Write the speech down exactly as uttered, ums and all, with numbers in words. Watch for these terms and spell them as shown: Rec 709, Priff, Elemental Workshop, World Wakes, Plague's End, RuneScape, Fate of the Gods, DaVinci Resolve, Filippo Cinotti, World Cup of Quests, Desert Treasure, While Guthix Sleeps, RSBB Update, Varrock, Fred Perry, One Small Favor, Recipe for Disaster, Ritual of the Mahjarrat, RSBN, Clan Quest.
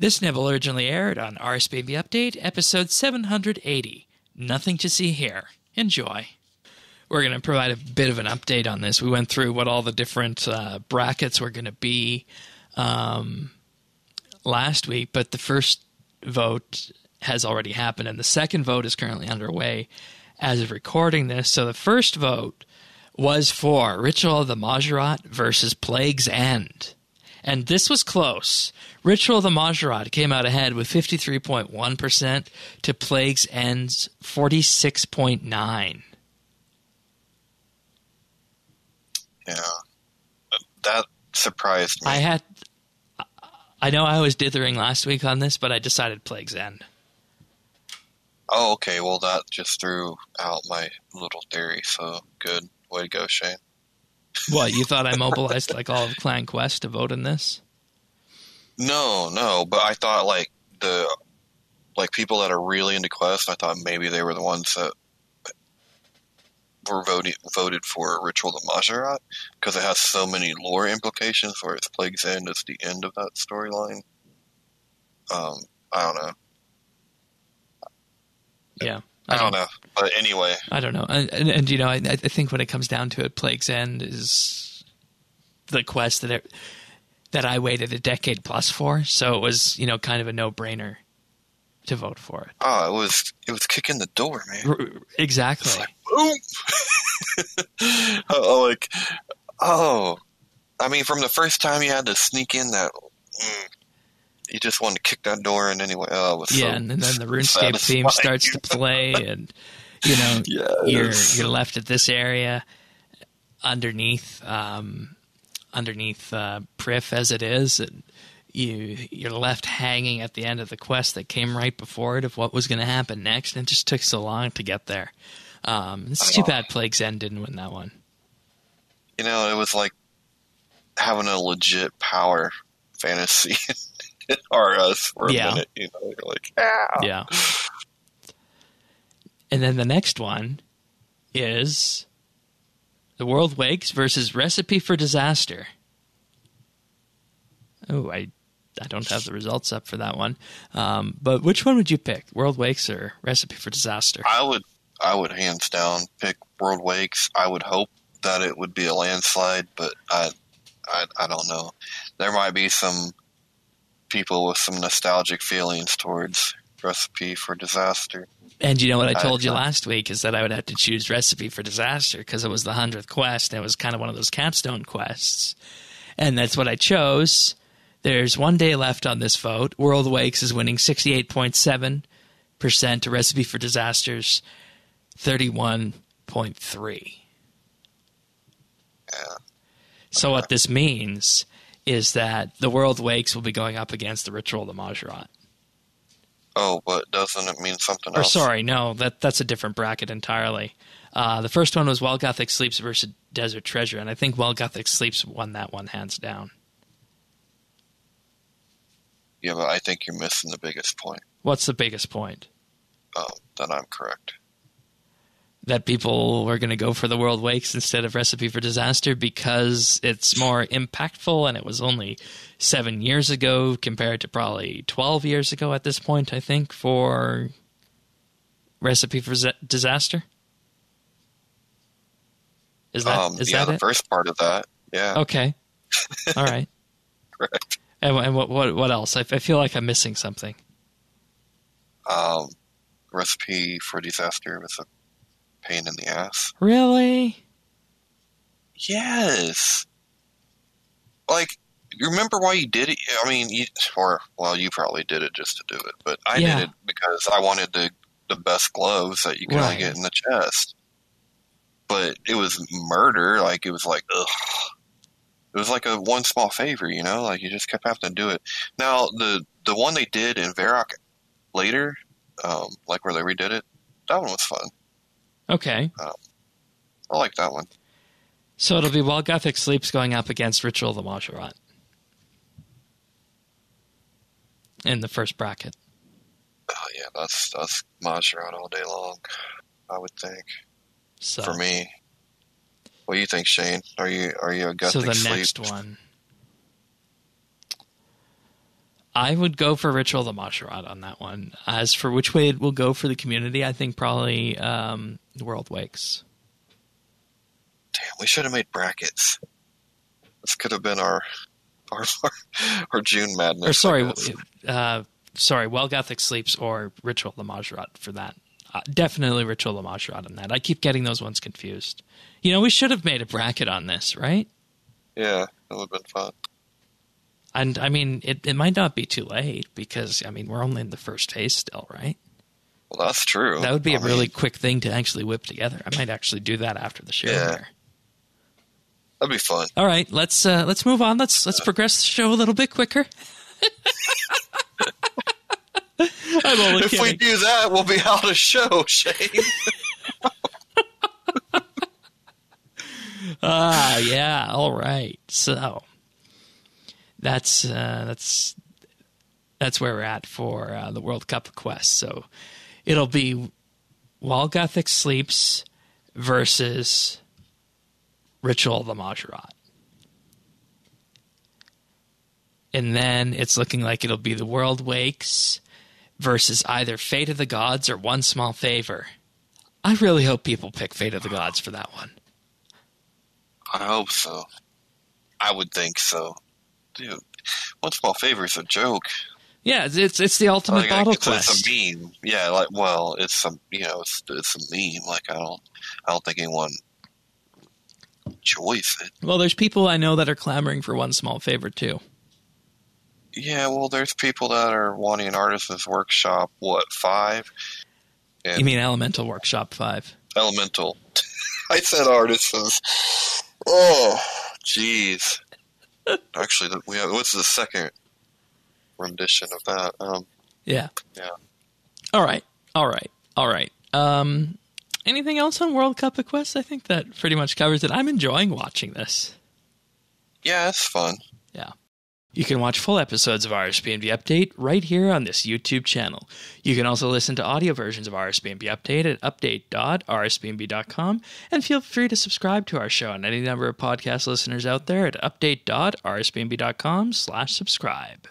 This novel originally aired on R S B B Update, episode seven hundred eighty. Nothing to see here. Enjoy. We're going to provide a bit of an update on this. We went through what all the different uh, brackets were going to be um, last week, but the first vote has already happened, and the second vote is currently underway as of recording this. So the first vote was for Ritual of the Mahjarrat versus Plague's End. And this was close. Ritual of the Mahjarrat came out ahead with fifty-three point one percent to Plague's End's forty-six point nine percent. Yeah, that surprised me. I had, I know I was dithering last week on this, but I decided Plague's End. Oh, okay. Well, that just threw out my little theory. So good, way to go, Shane. What, you thought I mobilized like all of Clan Quest to vote in this? No, no, but I thought like the like people that are really into Quest, I thought maybe they were the ones that were voted voted for Ritual of the Mahjarrat because it has so many lore implications. Where it's Plague's End is the end of that storyline. Um, I don't know. Yeah, I don't, I don't know. But anyway, I don't know. And, and, and you know, I, I think when it comes down to it, Plague's End is the quest that it, that I waited a decade plus for. So it was, you know, kind of a no-brainer to vote for it. Oh, it was it was kicking the door, man. R- exactly. It's like, boom. oh, like, oh, I mean, from the first time you had to sneak in that, mm, you just wanted to kick that door in anyway. Oh, it was yeah, so and then the RuneScape theme starts to play, and you know, yes. you're you're left at this area underneath, um, underneath uh, Priff as it is, and you you're left hanging at the end of the quest that came right before it of what was going to happen next, and it just took so long to get there. Um, it's too bad Plague's End didn't win that one. You know, it was like having a legit power fantasy in R S for a yeah. minute. You know, you're like, ah. Yeah. And then the next one is The World Wakes versus Recipe for Disaster. Oh, I I don't have the results up for that one. Um, but which one would you pick, World Wakes or Recipe for Disaster? I would I would hands down pick World Wakes. I would hope that it would be a landslide, but I, I, I don't know. There might be some people with some nostalgic feelings towards Recipe for Disaster. And you know what I told I, you last week is that I would have to choose Recipe for Disaster because it was the hundredth quest, and it was kind of one of those capstone quests. And that's what I chose. There's one day left on this vote. World Wakes is winning sixty-eight point seven percent to Recipe for Disasters thirty-one point three. Yeah. So what this means is that The World Wakes will be going up against the Ritual of the Mahjarrat. Oh, but doesn't it mean something or, else? Sorry, no, that that's a different bracket entirely. Uh, the first one was While Guthix Sleeps versus Desert Treasure, and I think While Guthix Sleeps won that one hands down. Yeah, but I think you're missing the biggest point. What's the biggest point? Oh, then I'm correct. That people were going to go for The World Wakes instead of Recipe for Disaster because it's more impactful, and it was only seven years ago compared to probably twelve years ago at this point, I think, for Recipe for Disaster. Is that, um, is yeah, that the it? First part of that, yeah. Okay. All right. Correct. And, and what, what, what else? I, I feel like I'm missing something. Um, Recipe for Disaster was a pain in the ass. Really? Yes. Like, you remember why you did it? I mean, you, or, well, you probably did it just to do it, but I yeah. did it because I wanted the, the best gloves that you can right. only get in the chest. But it was murder. Like, it was like, ugh. It was like a one small favor, you know? Like, you just kept having to do it. Now, the, the one they did in Varrock later, um, like where they redid it, that one was fun. Okay. Um, I like that one. So it'll be While Guthix Sleeps going up against Ritual of the Mahjarrat in the first bracket. Oh, yeah, that's, that's Mahjarrat all day long, I would think. So. For me. What do you think, Shane? Are you are you a Guthix Sleeps? So the next one. I would go for Ritual of the Mahjarrat on that one. As for which way it will go for the community, I think probably um, World Wakes. Damn, we should have made brackets. This could have been our our, our June madness. Or sorry, uh, sorry, While Guthix Sleeps or Ritual of the Mahjarrat for that. Uh, definitely Ritual of the Mahjarrat on that. I keep getting those ones confused. You know, we should have made a bracket on this, right? Yeah, that would have been fun. And, I mean, it, it might not be too late because, I mean, we're only in the first phase still, right? Well, that's true. That would be I a really mean, quick thing to actually whip together. I might actually do that after the show. Yeah. Here. That'd be fun. All right, let's uh, let's move on. Let's let's progress the show a little bit quicker. I'm only if kidding. We do that, we'll be out of show, Shane. Ah, uh, yeah. All right. So that's uh, that's that's where we're at for uh, the World Cup of Quests. So it'll be While Guthix Sleeps versus Ritual of the Mahjarrat. And then it's looking like it'll be the World Wakes versus either Fate of the Gods or One Small Favor. I really hope people pick Fate of the Gods for that one. I hope so. I would think so. Dude, One Small Favor is a joke. Yeah, it's it's the ultimate like, bottle it's, quest. It's a meme. Yeah, like well, it's some you know, it's it's a meme. Like I don't I don't think anyone enjoys it. Well, there's people I know that are clamoring for One Small Favor too. Yeah, well, there's people that are wanting an Artisan's Workshop, what, five? And you mean Elemental Workshop five? Elemental. I said Artisans. Oh, jeez. Actually, we have, what's the second rendition of that? Um, yeah. Yeah. All right. All right. All right. Um, anything else on World Cup of Quests? I think that pretty much covers it. I'm enjoying watching this. Yeah, it's fun. Yeah. You can watch full episodes of R S B N B Update right here on this YouTube channel. You can also listen to audio versions of R S B N B Update at update dot r s b n b dot com, and feel free to subscribe to our show on any number of podcast listeners out there at update dot r s b n b dot com slash subscribe.